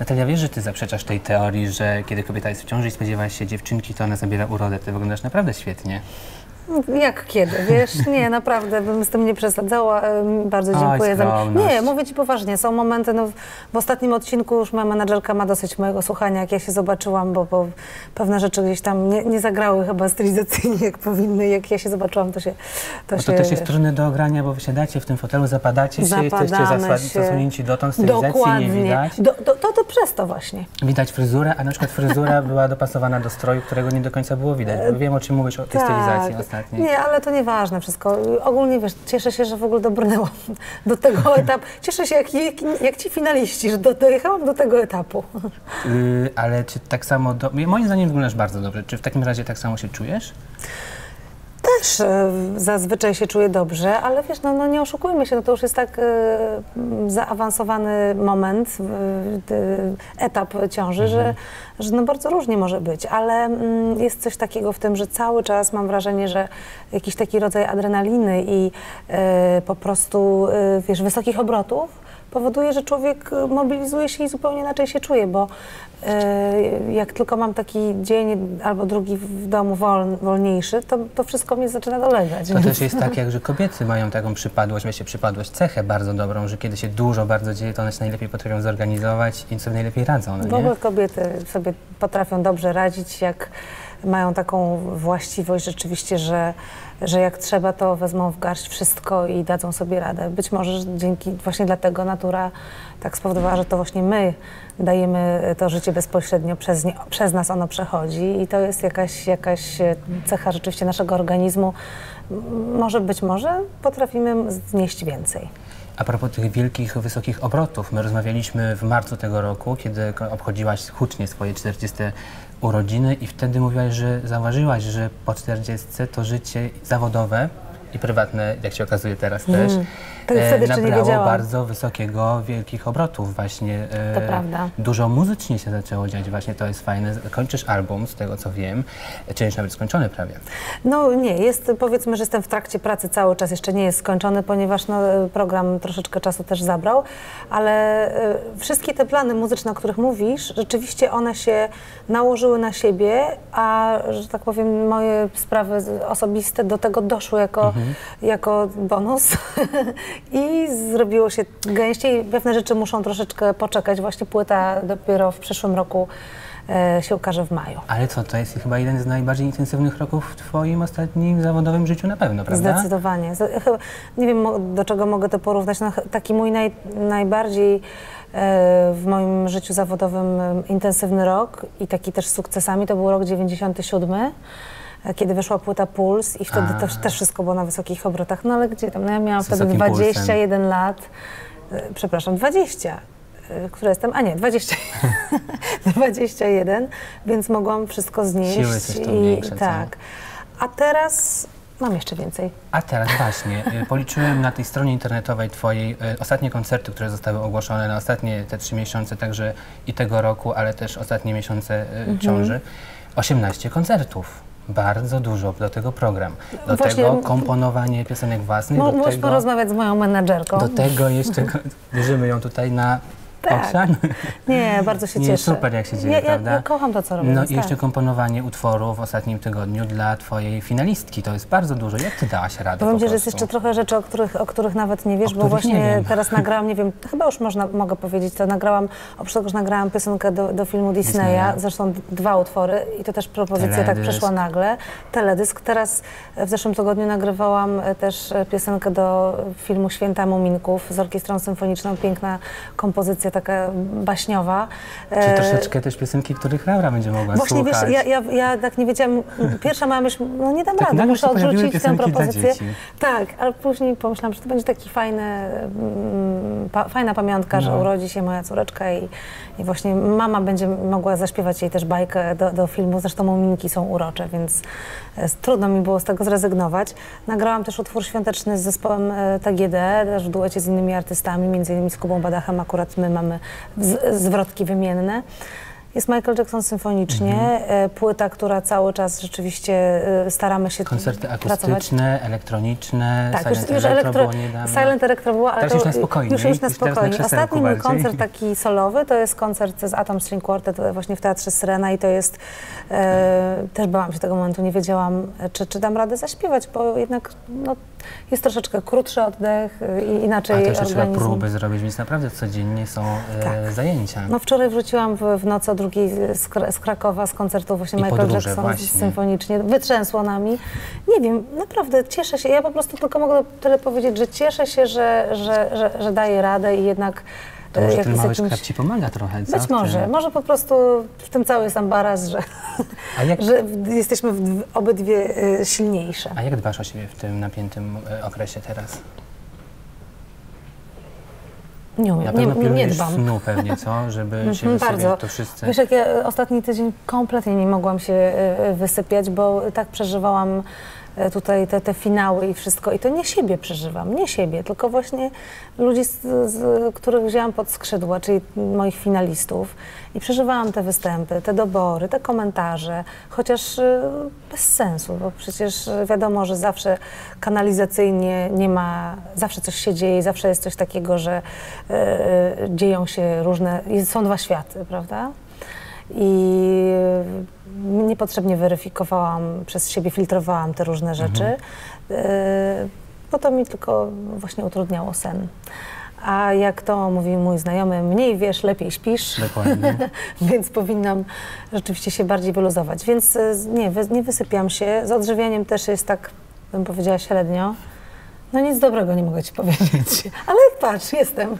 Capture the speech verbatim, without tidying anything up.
Natalia, wiesz, że ty zaprzeczasz tej teorii, że kiedy kobieta jest w ciąży i spodziewa się dziewczynki, to ona zabiera urodę. Ty wyglądasz naprawdę świetnie. Jak kiedy, wiesz? Nie, naprawdę bym z tym nie przesadzała. Bardzo dziękuję Oj, za... Nie, mówię ci poważnie, są momenty, no w ostatnim odcinku już moja menadżerka ma dosyć mojego słuchania, jak ja się zobaczyłam, bo, bo pewne rzeczy gdzieś tam nie, nie zagrały chyba stylizacyjnie, jak powinny. Jak ja się zobaczyłam, to się... To, to się, też jest trudne do ogrania, bo wysiadacie w tym fotelu, zapadacie się, zapadamy, jesteście zasłonięci dotąd, stylizacji dokładnie. Nie widać. Do, do, to, to przez to właśnie. Widać fryzurę, a na przykład fryzura była dopasowana do stroju, którego nie do końca było widać, bo wiem, o czym mówisz, o tej tak. stylizacji ostatnio. Nie, ale to nieważne wszystko. Ogólnie, wiesz, cieszę się, że w ogóle dobrnęłam do tego etapu. Cieszę się, jak, jak, jak ci finaliści, że do, dojechałam do tego etapu. Yy, ale czy tak samo... Do... Moim zdaniem wyglądasz bardzo dobrze. Czy w takim razie tak samo się czujesz? Też zazwyczaj się czuję dobrze, ale wiesz, no, no nie oszukujmy się, no to już jest tak y, zaawansowany moment, y, y, etap ciąży, mm-hmm. że, że no bardzo różnie może być, ale mm, jest coś takiego w tym, że cały czas mam wrażenie, że jakiś taki rodzaj adrenaliny i y, po prostu y, wiesz, wysokich obrotów powoduje, że człowiek mobilizuje się i zupełnie inaczej się czuje, bo y, jak tylko mam taki dzień albo drugi w domu wol, wolniejszy, to, to wszystko mnie zaczyna dolegać. To więc. Też jest tak, jak, że kobiety mają taką przypadłość, myślę, przypadłość, cechę bardzo dobrą, że kiedy się dużo bardzo dzieje, to one się najlepiej potrafią zorganizować i sobie najlepiej radzą. No, w ogóle kobiety sobie potrafią dobrze radzić, jak mają taką właściwość rzeczywiście, że, że jak trzeba, to wezmą w garść wszystko i dadzą sobie radę. Być może dzięki, właśnie dlatego natura tak spowodowała, że to właśnie my dajemy to życie bezpośrednio, przez, nie, przez nas ono przechodzi i to jest jakaś, jakaś cecha rzeczywiście naszego organizmu. Może być może potrafimy znieść więcej. A propos tych wielkich, wysokich obrotów, my rozmawialiśmy w marcu tego roku, kiedy obchodziłaś hucznie swoje czterdzieste urodziny i wtedy mówiłaś, że zauważyłaś, że po czterdziestce to życie zawodowe i prywatne, jak się okazuje teraz też, mm, to e, nabrało bardzo wysokiego, wielkich obrotów właśnie. E, to prawda. Dużo muzycznie się zaczęło dziać właśnie, to jest fajne. Kończysz album, z tego co wiem, czy już nawet skończony prawie. No nie, jest, powiedzmy, że jestem w trakcie pracy cały czas, jeszcze nie jest skończony, ponieważ no, program troszeczkę czasu też zabrał, ale e, wszystkie te plany muzyczne, o których mówisz, rzeczywiście one się nałożyły na siebie, a, że tak powiem, moje sprawy osobiste do tego doszły jako mhm. jako bonus i zrobiło się gęściej. Pewne rzeczy muszą troszeczkę poczekać. Właśnie płyta dopiero w przyszłym roku e, się ukaże w maju. Ale co, to jest chyba jeden z najbardziej intensywnych roków w twoim ostatnim zawodowym życiu na pewno, prawda? Zdecydowanie. Chyba, nie wiem, do czego mogę to porównać. No, taki mój naj, najbardziej e, w moim życiu zawodowym e, intensywny rok i taki też z sukcesami to był rok dziewięćdziesiąty siódmy. Kiedy wyszła płyta Puls i wtedy też, też wszystko było na wysokich obrotach. No ale gdzie tam? No, ja miałam wtedy dwadzieścia jeden lat, przepraszam, dwadzieścia, która jestem, a nie, dwadzieścia jeden, więc mogłam wszystko znieść. Siły też tam większe, tak. A teraz mam jeszcze więcej. A teraz właśnie, policzyłem na tej stronie internetowej twojej ostatnie koncerty, które zostały ogłoszone na ostatnie te trzy miesiące, także i tego roku, ale też ostatnie miesiące ciąży. osiemnaście koncertów. Bardzo dużo, do tego program, do Właśnie, tego komponowanie piosenek własnych. Do możesz tego, porozmawiać z moją menadżerką. Do tego jeszcze bierzemy ją tutaj na tak. obszar. Nie, bardzo się Nie, cieszę. Super, jak się dzieje, ja, prawda? Ja kocham to, co robię. No i tak. jeszcze komponowanie utworu w ostatnim tygodniu dla twojej finalistki. To jest bardzo dużo. Jak ty dałaś radę? Powiem ci, że jest jeszcze trochę rzeczy, o których, o których nawet nie wiesz, o bo właśnie teraz nagrałam, nie wiem, chyba już można, mogę powiedzieć, to nagrałam, oprócz tego, że nagrałam piosenkę do, do filmu Disneya, Disneya, zresztą dwa utwory i to też propozycja Teledysk. tak przeszła nagle. Teledysk. Teraz w zeszłym tygodniu nagrywałam też piosenkę do filmu Święta Muminków z Orkiestrą Symfoniczną. Piękna kompozycja, taka baśniowa. Czy troszeczkę też piosenki, których Laura będzie mogła Właśnie, słuchać. Właśnie, wiesz, ja, ja, ja tak nie wiedziałam, pierwsza miałam już, no nie dam tak rady, muszę odrzucić tę propozycję. Tak, ale później pomyślałam, że to będzie taki fajny, pa, fajna pamiątka, no. że urodzi się moja córeczka i, i właśnie mama będzie mogła zaśpiewać jej też bajkę do, do filmu, zresztą muminki są urocze, więc trudno mi było z tego zrezygnować. Nagrałam też utwór świąteczny z zespołem T G D, też w duecie z innymi artystami, między innymi z Kubą Badachem, akurat my mamy zwrotki wymienne. Jest Michael Jackson symfonicznie, mhm. płyta, która cały czas rzeczywiście staramy się koncerty akustyczne, pracować. elektroniczne, tak, silent już, już elektro, silent elektro była, ale to, już na spokojnie. Już, już na spokojnie. Na Ostatni mój koncert taki solowy to jest koncert z Atom String Quartet właśnie w Teatrze Syrena i to jest, e, też bałam się tego momentu, nie wiedziałam, czy, czy dam radę zaśpiewać, bo jednak no, jest troszeczkę krótszy oddech i inaczej organizm. A też trzeba próby zrobić, więc naprawdę codziennie są e, tak. zajęcia. No wczoraj wróciłam w, w nocy o drugiej z, z Krakowa, z koncertu właśnie I Michael Jackson symfonicznie. Wytrzęsło nami. Nie wiem, naprawdę cieszę się. Ja po prostu tylko mogę tyle powiedzieć, że cieszę się, że, że, że, że daję radę i jednak... To może jak ten mały jakimś... ci pomaga trochę, co? Być może. Ty... Może po prostu w tym cały jest ambaraz, że, jak... że jesteśmy w obydwie silniejsze. A jak dbasz o siebie w tym napiętym okresie teraz? Nie umiem, nie, nie, nie dbam. Snu pewnie, co? Żeby się Bardzo. To wszyscy... Wiesz, jak ja ostatni tydzień kompletnie nie mogłam się wysypiać, bo tak przeżywałam tutaj te, te finały i wszystko. I to nie siebie przeżywam, nie siebie, tylko właśnie ludzi, z, z których wzięłam pod skrzydła, czyli moich finalistów. I przeżywałam te występy, te dobory, te komentarze, chociaż bez sensu, bo przecież wiadomo, że zawsze kanalizacyjnie nie ma, zawsze coś się dzieje, zawsze jest coś takiego, że yy, dzieją się różne, są dwa światy, prawda? I niepotrzebnie weryfikowałam przez siebie, filtrowałam te różne rzeczy, mhm. bo to mi tylko właśnie utrudniało sen. A jak to mówi mój znajomy, mniej wiesz, lepiej śpisz. Dokładnie. Więc powinnam rzeczywiście się bardziej wyluzować. Więc nie, nie wysypiam się. Z odżywianiem też jest tak, bym powiedziała, średnio. No nic dobrego nie mogę ci powiedzieć, ale patrz, jestem.